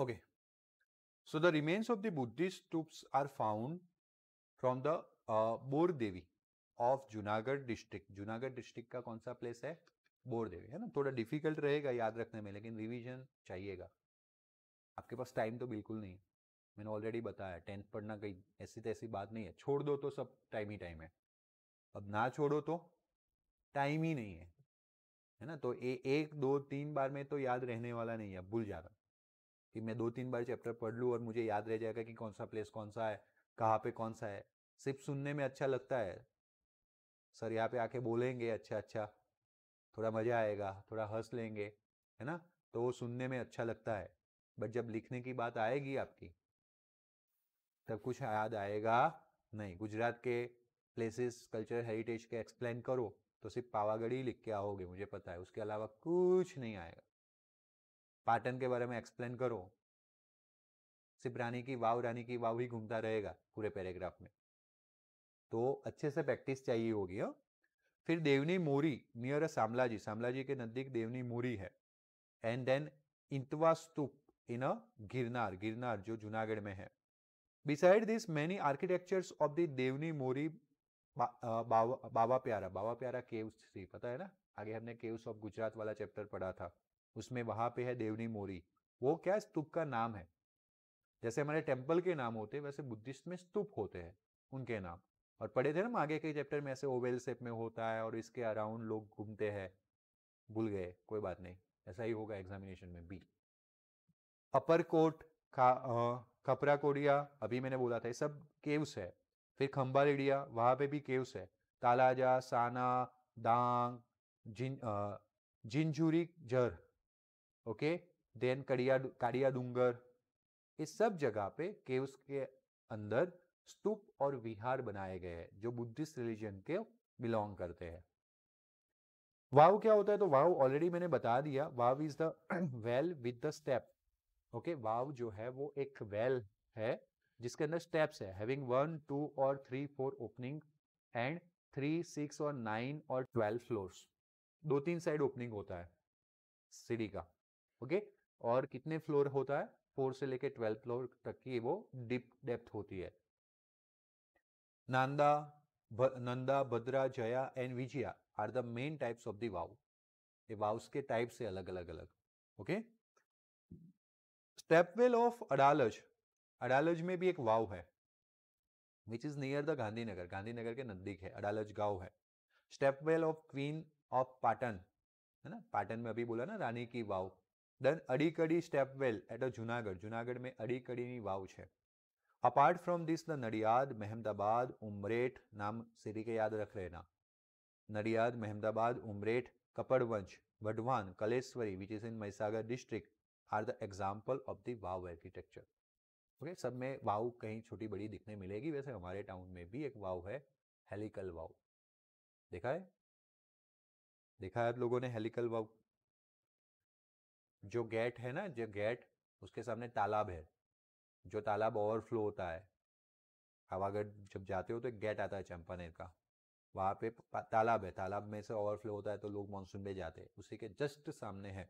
okay. So the remains of the Buddhist tombs are found from the uh, Bordevi of Junagadh district. Junagadh district का कौन सा place है? Bordevi, है ना. थोड़ा difficult रहेगा याद रखने में, लेकिन revision चाहिएगा. आपके पास time तो बिल्कुल नहीं, मैंने already बताया टेंथ पढ़ना कोई ऐसी तैसी बात नहीं है. छोड़ दो तो सब time ही time है. अब ना छोड़ो तो time ही नहीं है, है ना, तो ए, एक दो तीन बार में तो याद रहने वाला नहीं है, भूल जा रहा कि मैं दो तीन बार चैप्टर पढ़ लूँ और मुझे याद रह जाएगा कि कौन सा प्लेस कौन सा है, कहाँ पे कौन सा है। सिर्फ सुनने में अच्छा लगता है, सर यहाँ पे आके बोलेंगे अच्छा अच्छा थोड़ा मजा आएगा, थोड़ा हंस लेंगे, है ना, तो वो सुनने में अच्छा लगता है। बट जब लिखने की बात आएगी आपकी तब कुछ याद आएगा नहीं। गुजरात के प्लेसेस कल्चरल हेरिटेज के एक्सप्लेन करो तो सिर्फ पावागढ़ ही लिख के आओगे, मुझे पता है, उसके अलावा कुछ नहीं आएगा। पाटन के बारे में एक्सप्लेन करो, सिर्फ रानी की वाव रानी की वाव ही घूमता रहेगा पूरे पैराग्राफ में। तो अच्छे से प्रैक्टिस चाहिए होगी। हो? फिर देवनी मोरी नियर सामलाजी, सामलाजी के नजदीक देवनी मोरी है। And then Intwa stupa in a Girnar, Girnar जो जूनागढ़ में है। Beside this many architectures of the Devni Mori बा, बावा, बावा प्यारा, बावा प्यारा केव्स थी, पता है ना, आगे हमने केव्स ऑफ गुजरात वाला चैप्टर पढ़ा था, उसमें वहां पे है देवनी मोरी। वो क्या स्तूप का नाम है, जैसे हमारे टेम्पल के नाम होते हैं वैसे बुद्धिस्ट में स्तूप होते हैं उनके नाम। और पढ़े थे ना आगे के चैप्टर में, ऐसे ओवेल शेप में होता है और इसके अराउंड लोग घूमते हैं। भूल गए, कोई बात नहीं, ऐसा ही होगा एग्जामिनेशन में भी। अपर कोट, खपरा कोडिया, अभी मैंने बोला था, ये सब केव्स है। फिर खंबारेडिया, वहां पे भी केव्स है। तालाजा, साना, दांग, जिन जिंजूरी जर, ओके, देन कड़िया काड़िया डूंगर, इस सब जगह पे केव्स के अंदर स्तूप और विहार बनाए गए हैं जो बुद्धिस्ट रिलीजन के बिलोंग करते हैं। वाव क्या होता है, तो वाव ऑलरेडी मैंने बता दिया, vav is the well with the step. Okay, वाव जो है वो एक वेल है जिसके अंदर स्टेप्स है, हैविंग वन टू और three four opening and three six और नाइन और ट्वेल्व फ्लोर्स। दो तीन साइड ओपनिंग होता है सीढ़ी का, ओके okay? और कितने फ्लोर होता है, फोर से लेके ट्वेल्व फ्लोर तक की वो डीप डेप्थ होती है। Nanda Nanda Bhadra Jaya and Vijaya are the main types of the vav. ये वाव्स के टाइप्स है अलग अलग अलग, okay okay? Stepwell of Adalaj, Adalaj में भी एक वाव है which is near the Gandhinagar, Gandhinagar के नजदीक है, अडालज गांव है। Stepwell of queen of Patan, है ना, पाटन में अभी बोला ना Rani ki Vav. Then Adikadi stepwell at Junagadh, Junagadh में अडीकड़ी वाव है। Apart from this the Nadiad, Ahmedabad, Umreth, नाम सीरी के याद रख लेना, Nadiad, Ahmedabad, Umreth, Kapadvanj, Wadhwan, Kaleshwari which is in Mahisagar district are the example of the vav architecture. Okay, सब में वाव कहीं छोटी बड़ी दिखने मिलेगी। वैसे हमारे टाउन में भी एक वाव है, हेलिकल वाव, देखा है देखा है आप लोगों ने हेलिकल वाव? जो गेट है ना, जो गेट, उसके सामने तालाब है, जो तालाब ओवरफ्लो होता है। पावागढ़ जब जाते हो तो एक गेट आता है चंपानेर का, वहाँ पे तालाब है, तालाब में से ओवरफ्लो होता है तो लोग मानसून में जाते हैं, उसी के जस्ट सामने है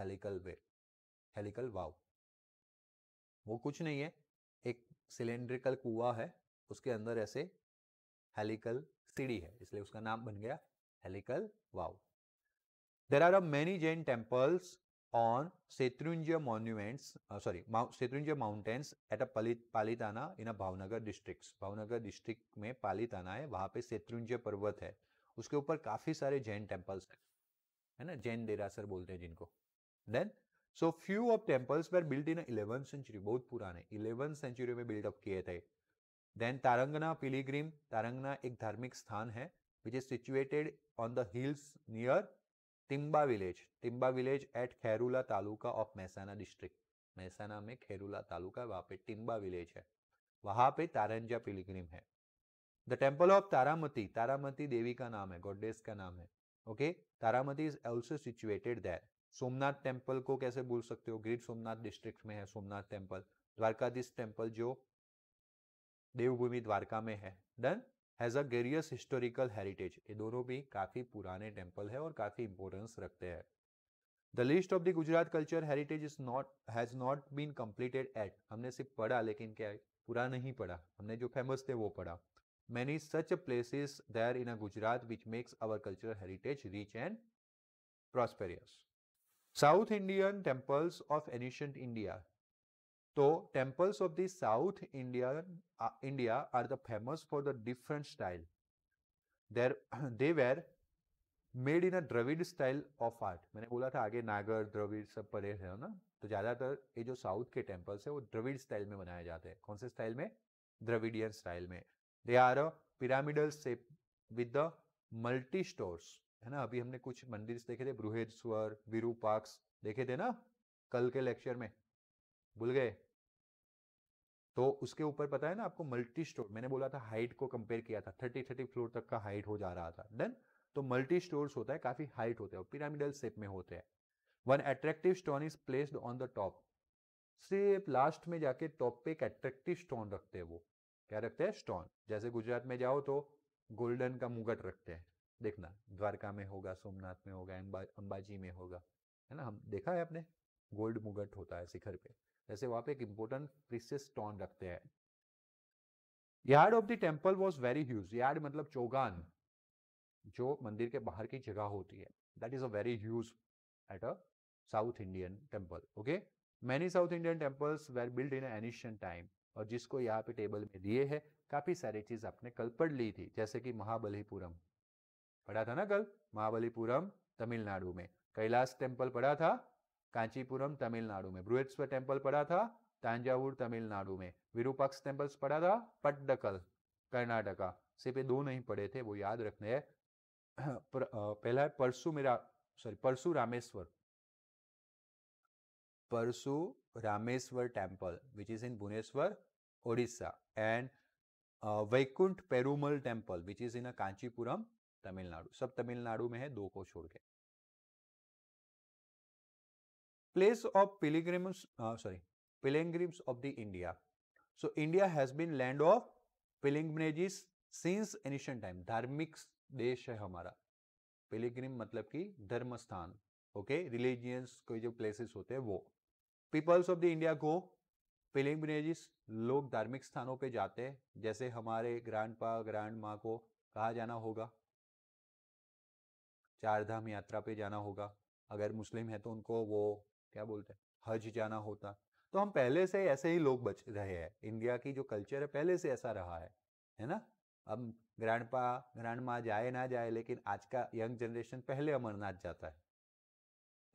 हेलिकल वे, हेलिकल वाव। वो कुछ नहीं है, एक सिलेंड्रिकल कुआ है, उसके अंदर ऐसे हेलिकल सीढ़ी है, इसलिए उसका नाम बन गया helical vav. There are many Jain temples on Setrunjya monuments, uh, sorry, Setrunjya mountains at a Palit, Palitana in a Bhavnagar districts. Bhavnagar district में पालिताना है, वहाँ पे सेत्रुंज्य पर्वत है, उसके ऊपर काफी सारे जैन टेम्पल्स हैं, है ना, जैन देरासर बोलते हैं जिनको। Then so few of temples were built in eleventh century, बहुत पुराने eleventh century में बिल्डअप किए थे। Then तारंगना पिलीग्रिम, तारंगना एक धार्मिक स्थान है which is situated on the hills near Timba village, Timba village at खैरूला taluka of Mehsana district, Mehsana में खैरूला तालुका, वहाँ पे टिम्बा विलेज है, वहाँ पे तारंजा पिलग्रिम है। The temple of Taramati, Taramati Devi का नाम है, गॉडेस का नाम है, okay, Taramati is also situated there. Somnath temple को कैसे बोल सकते हो, ग्रेट सोमनाथ डिस्ट्रिक्ट में है सोमनाथ टेम्पल। द्वारकाधीश टेम्पल जो देवभूमि द्वारका में है। Done has a glorious historical heritage, ये दोनों भी काफी पुराने टेम्पल है और काफी इंपोर्टेंस रखते हैं। The list of the Gujarat culture heritage is not has not been completed yet, हमने सिर्फ पढ़ा लेकिन क्या पूरा नहीं पढ़ा, हमने जो फेमस थे वो पढ़ा। Many such places there in a Gujarat which makes our cultural heritage rich and prosperous. South Indian temples of ancient India, तो temples of the south Indian India are the famous for the different style, there they were made in a Dravida style of art. मैंने बोला था आगे नागर द्रविड़ सब पड़े है ना, तो ज्यादातर ये जो साउथ के टेम्पल्स है वो द्रविड़ स्टाइल में बनाए जाते हैं। कौन से स्टाइल में? द्रविडियन स्टाइल में। They are a pyramidal shape with the multi stores, है ना। अभी हमने कुछ मंदिर देखे थे, बृहेश्वर, विरूपाक्ष देखे थे ना कल के लेक्चर में, भूल गए? तो उसके ऊपर पता है ना आपको मल्टी स्टोर, मैंने बोला था हाइट को कंपेयर किया था, थर्टी थर्टी फ्लोर तक का हाइट हो जा रहा था। देन तो मल्टी स्टोर्स होता है, काफी हाइट होते हैं, पिरामिडल शेप में होते हैं। One attractive stone is placed on the top, सिर्फ लास्ट में जाके टॉप पे एक एट्रैक्टिव स्टोन रखते हैं। वो क्या रखते हैं? स्टोन। जैसे गुजरात में जाओ तो गोल्डन का मुगट रखते हैं, देखना द्वारका में होगा, सोमनाथ में होगा, अंबा, अंबाजी में होगा, है ना। हम देखा है आपने, गोल्ड मुगट होता है शिखर पे, जैसे वहां पे एक इंपॉर्टेंट प्रीशियस स्टोन रखते हैं। Yard of the temple was very huge. Yard मतलब चौगान, जो मंदिर के बाहर की जगह होती है, that is a very huge at a south Indian temple. Okay, many south Indian temples were build in ancient time, और जिसको यहाँ पे टेबल में दिए है काफी सारी चीज आपने कल पढ़ ली थी, जैसे कि महाबलीपुरम पढ़ा था ना कल, महाबलीपुरम तमिलनाडु में, कैलाश टेम्पल पढ़ा था कांचीपुरम तमिलनाडु में, बृहस्पति टेम्पल पढ़ा था तंजावुर तमिलनाडु में, विरूपाक्ष टेम्पल्स पढ़ा था पट्टडकल कर्नाटका। सिर्फ ये दो नहीं पढ़े थे, वो याद रखने हैं। पहला है परसु मेरा sorry Parasu Rameshwar Parasu Rameshwar temple which is in Bhubaneswar Odisha, and Vaikuntha Perumal temple which is in Kanchipuram Tamil Nadu. सब तमिलनाडु में है, दो को छोड़ के। Place of pilgrims sorry pilgrims of the India. So India has been land of pilgrimages since ancient time. धार्मिक देश है हमारा। पिलग्रिम मतलब कि धर्म स्थान। ओके, रिलीजियंस कोई जो प्लेसेस होते हैं वो। Peoples of the India go pilgrimages, लोग धार्मिक स्थानों पे जाते हैं। जैसे हमारे ग्रैंडपा ग्रैंडमा को कहाँ जाना होगा? चार धाम यात्रा पे जाना होगा। अगर मुस्लिम है तो उनको वो क्या बोलते हैं, हज जाना होता। तो हम पहले से ऐसे ही लोग बच रहे हैं, इंडिया की जो कल्चर है पहले से ऐसा रहा है, है ना। अब ग्रैंडपा ग्रैंडमा जाए ना जाए, लेकिन आज का यंग जनरेशन पहले अमरनाथ जाता है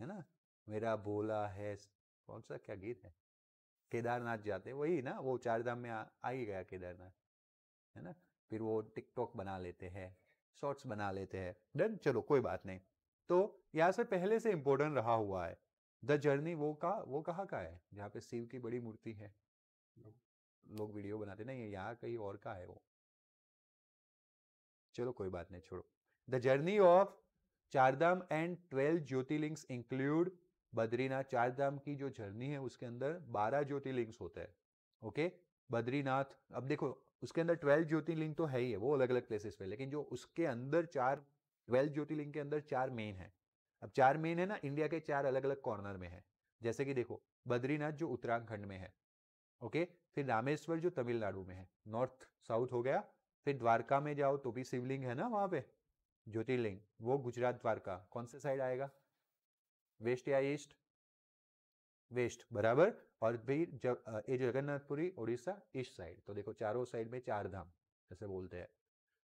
है ना। मेरा भोला है, कौन सा क्या गीत है, केदारनाथ जाते हैं, वही ना, वो चार धाम में आ, आ ही गया केदारनाथ, है ना। फिर वो टिकटॉक बना लेते हैं, शॉर्ट्स बना लेते हैं, डन, चलो कोई बात नहीं। तो यहाँ से पहले से इम्पोर्टेंट रहा हुआ है। द जर्नी वो का वो कहाँ का है? जहाँ पे शिव की बड़ी मूर्ति है, लोग वीडियो बनाते ना, ये यहाँ कहीं और का है वो, चलो कोई बात नहीं, छोड़ो। The journey of Chardham and twelve Jyotirlingas include Badrinath. Chardham की जो जर्नी है उसके अंदर बारह ज्योतिर्लिंग्स होते हैं। ओके, बद्रीनाथ, अब देखो उसके अंदर ट्वेल्व ज्योतिर्लिंग तो है ही है, वो अलग अलग प्लेसेस पे, लेकिन जो उसके अंदर चार ट्वेल्व ज्योतिर्लिंग के अंदर चार मेन है। अब चार मेन है ना, इंडिया के चार अलग अलग कॉर्नर में है। जैसे कि देखो बद्रीनाथ जो उत्तराखंड में है, ओके, फिर रामेश्वर जो तमिलनाडु में है, नॉर्थ साउथ हो गया। फिर द्वारका में जाओ तो भी शिवलिंग है ना वहां पे, ज्योतिर्लिंग, वो गुजरात द्वारका कौन से साइड आएगा, वेस्ट या ईस्ट? वेस्ट, बराबर। और फिर जग, ये जगन्नाथपुरी ओडिशा ईस्ट साइड। तो देखो चारों साइड में चार धाम जैसे बोलते हैं।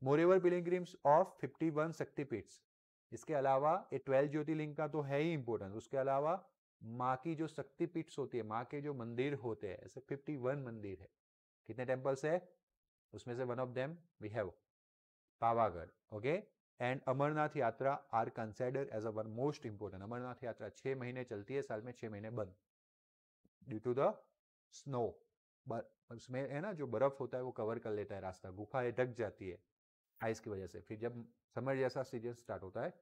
मोरेवर पिलग्रिम्स ऑफ इक्यावन शक्तिपीठ्स। इसके अलावा ये ट्वेल्व ज्योतिर्लिंग का तो है ही इंपोर्टेंट, उसके अलावा माँ की जो शक्तिपीठ्स होती है, माँ के जो मंदिर होते हैं, ऐसे इक्यावन मंदिर है। कितने टेम्पल्स है? उसमें से one of them we have Pavagadh. Okay, and Amarnath Yatra are considered as a one most important. Amarnath Yatra छह महीने चलती है, साल में छह महीने बंद ड्यू टू द स्नो। उसमें है ना जो बर्फ होता है वो कवर कर लेता है रास्ता, गुफाएं ढक जाती है आइस की वजह से। फिर जब समर जैसा सीजन स्टार्ट होता है,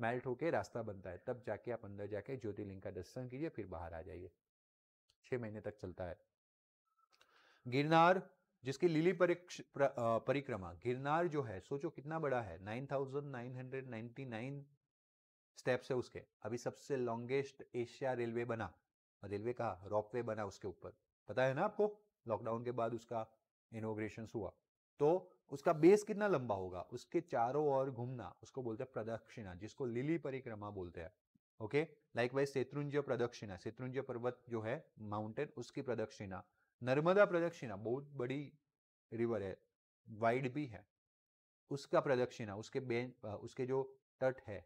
मेल्ट होके रास्ता बनता है, तब जाके आप अंदर जाके ज्योतिर्लिंग का दर्शन कीजिए, फिर बाहर आ जाइए। छह महीने तक चलता है। गिरनार जिसकी लिली परिक्रमा, गिरनार जो है सोचो कितना बड़ा है, nine thousand nine hundred ninety nine steps है उसके। अभी सबसे लॉन्गेस्ट एशिया रेलवे बना, रेलवे का रॉपवे बना उसके ऊपर, पता है ना आपको, लॉकडाउन के बाद उसका इनॉग्रेशन हुआ। तो उसका बेस कितना लंबा होगा, उसके चारों ओर घूमना उसको बोलते हैं प्रदक्षिणा, जिसको लिली परिक्रमा बोलते हैं। ओके, लाइक वाइज शत्रुंजय प्रदक्षिणा, शत्रुंजय पर्वत जो है माउंटेन, उसकी प्रदक्षिणा। नर्मदा प्रदक्षिणा, बहुत बड़ी रिवर है, वाइड भी है, उसका प्रदक्षिणा, उसके बेंच उसके जो तट है,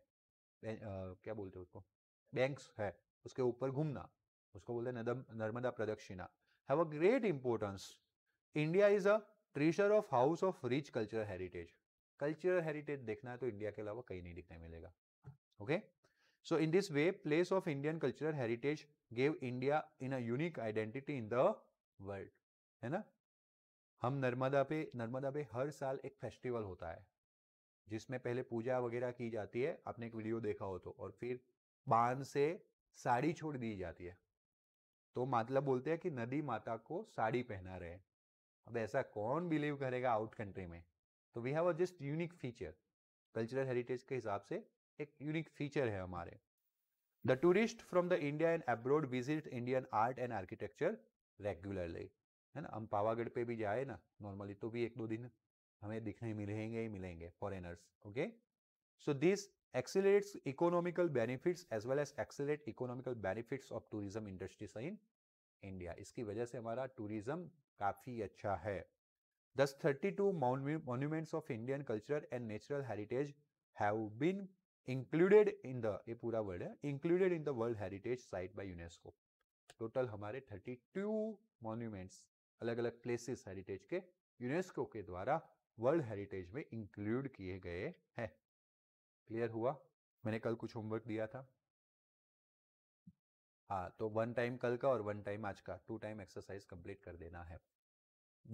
क्या बोलते हैं उसको, बैंक्स है, उसके ऊपर घूमना उसको बोलते हैं नर्मदा प्रदक्षिणा। Have a great importance. India is a treasure of house of rich cultural heritage. Cultural heritage देखना है तो इंडिया के अलावा कहीं नहीं देखने मिलेगा। Okay, so in this way place of Indian cultural heritage gave India in a unique identity in the world, है ना। हम नर्मदा पे नर्मदा पे हर साल एक फेस्टिवल होता है जिसमें पहले पूजा वगैरह की जाती है, आपने एक वीडियो देखा हो तो, और फिर बांध से साड़ी छोड़ दी जाती है। तो मतलब बोलते हैं कि नदी माता को साड़ी पहना रहे। अब ऐसा कौन बिलीव करेगा आउट कंट्री में। तो we have a just unique feature, cultural heritage के हिसाब से एक यूनिक फीचर है हमारे। The tourist from the India and abroad visit Indian art and architecture regularly, है ना। हम पावागढ़ पे भी जाए ना नॉर्मली तो भी एक दो दिन हमें दिखने मिलेंगे ही मिलेंगे foreigners. Okay, so this accelerates economical benefits as well as accelerate economical benefits of tourism industry in India. इसकी वजह से हमारा tourism काफी अच्छा है। Thus, thirty-two monuments of Indian culture and natural heritage have been included in the, ये पूरा word है, included in the World Heritage Site by UNESCO. Total हमारे thirty-two monuments अलग-अलग places heritage के UNESCO के द्वारा World Heritage में include किए गए हैं। क्लियर हुआ? मैंने कल कुछ होमवर्क दिया था, हाँ, तो वन टाइम कल का और वन टाइम आज का, टू टाइम एक्सरसाइज कंप्लीट कर देना है।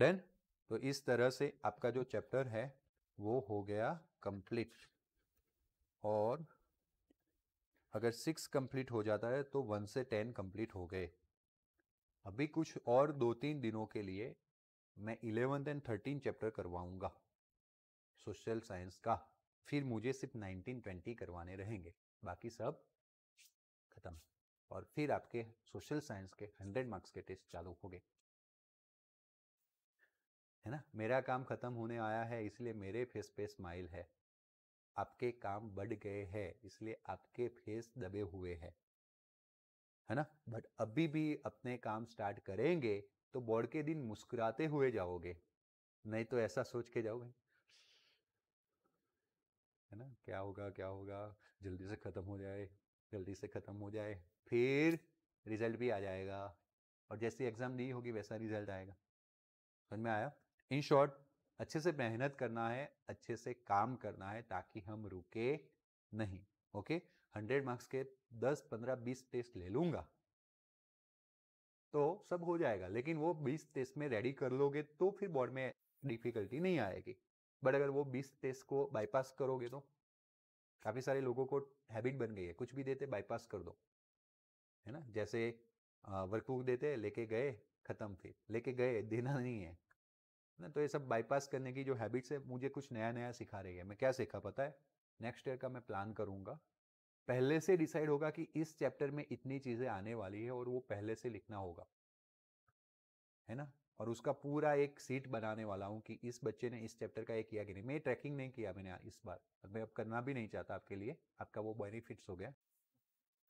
देन तो इस तरह से आपका जो चैप्टर है वो हो गया कंप्लीट, और अगर सिक्स कंप्लीट हो जाता है तो वन से टेन कंप्लीट हो गए। अभी कुछ और दो तीन दिनों के लिए मैं इलेवेंथ एंड थर्टीन चैप्टर करवाऊंगा सोशल साइंस का, फिर मुझे सिर्फ नाइनटीन ट्वेंटी करवाने रहेंगे, बाकी सब खत्म। और फिर आपके सोशल साइंस के हंड्रेड मार्क्स के टेस्ट चालू हो गए, है ना। मेरा काम खत्म होने आया है इसलिए मेरे फेस पे स्माइल है, आपके काम बढ़ गए हैं इसलिए आपके फेस दबे हुए हैं, है ना। बट अभी भी अपने काम स्टार्ट करेंगे तो बोर्ड के दिन मुस्कुराते हुए जाओगे, नहीं तो ऐसा सोच के जाओगे, है ना, क्या होगा क्या होगा, जल्दी से खत्म हो जाए जल्दी से खत्म हो जाए, फिर रिजल्ट भी आ जाएगा और जैसी एग्जाम दी होगी वैसा रिजल्ट आएगा। समझ में आया? इन शॉर्ट, अच्छे से मेहनत करना है, अच्छे से काम करना है ताकि हम रुके नहीं। ओके, हंड्रेड मार्क्स के दस पंद्रह बीस टेस्ट ले लूंगा तो सब हो जाएगा, लेकिन वो बीस टेस्ट में रेडी कर लोगे तो फिर बोर्ड में डिफिकल्टी नहीं आएगी। बट अगर वो बीस टेस्ट को बाईपास करोगे तो, काफ़ी सारे लोगों को हैबिट बन गई है कुछ भी देते बाईपास कर दो, है ना। जैसे वर्कबुक देते लेके गए खत्म, फिर लेके गए देना नहीं है ना, तो ये सब बाईपास करने की जो हैबिट्स है मुझे कुछ नया नया सिखा रही है। मैं क्या सीखा पता है, नेक्स्ट ईयर का मैं प्लान करूँगा, पहले से डिसाइड होगा कि इस चैप्टर में इतनी चीज़ें आने वाली है और वो पहले से लिखना होगा, है ना। और उसका पूरा एक सीट बनाने वाला हूँ कि इस बच्चे ने इस चैप्टर का ये किया कि नहीं। मैं ट्रैकिंग नहीं किया मैंने इस बार, मैं अब करना भी नहीं चाहता आपके लिए, आपका वो बेनिफिट्स हो गया।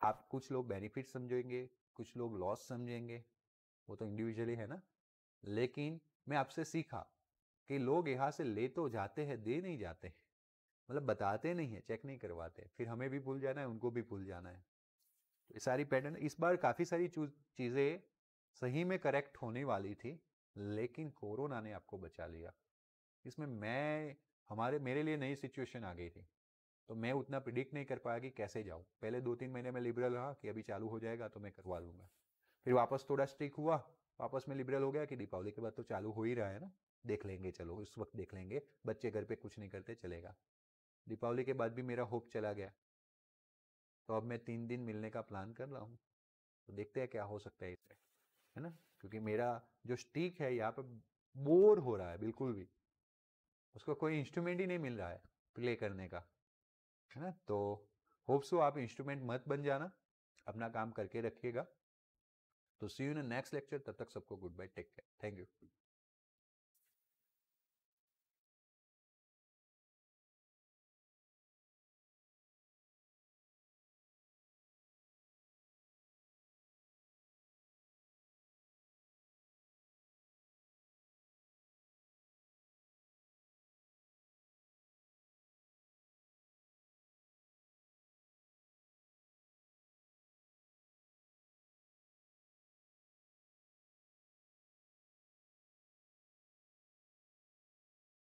आप कुछ लोग बेनिफिट समझेंगे, कुछ लोग लॉस समझेंगे, वो तो इंडिविजुअली है ना। लेकिन मैं आपसे सीखा कि लोग यहाँ से ले तो जाते हैं, दे नहीं जाते, मतलब बताते नहीं है, चेक नहीं करवाते, फिर हमें भी भूल जाना है, उनको भी भूल जाना है। तो सारी पैटर्न इस बार काफ़ी सारी चीज़ें सही में करेक्ट होने वाली थी लेकिन कोरोना ने आपको बचा लिया। इसमें मैं हमारे मेरे लिए नई सिचुएशन आ गई थी तो मैं उतना प्रिडिक्ट नहीं कर पाया कि कैसे जाऊं। पहले दो तीन महीने में लिबरल रहा कि अभी चालू हो जाएगा तो मैं करवा लूँगा, फिर वापस थोड़ा स्ट्रिक हुआ, वापस में लिबरल हो गया कि दीपावली के बाद तो चालू हो ही रहा है ना, देख लेंगे, चलो उस वक्त देख लेंगे, बच्चे घर पर कुछ नहीं करते चलेगा। दीपावली के बाद भी मेरा होप चला गया, तो अब मैं तीन दिन मिलने का प्लान कर रहा हूँ, तो देखते हैं क्या हो सकता है इसमें, है ना। क्योंकि मेरा जो स्टिक है यहाँ पे बोर हो रहा है बिल्कुल भी, उसको कोई इंस्ट्रूमेंट ही नहीं मिल रहा है प्ले करने का, है ना। तो होप्सो आप इंस्ट्रूमेंट मत बन जाना, अपना काम करके रखिएगा। तो see you in next lecture, तब तक सबको goodbye, take care, thank you.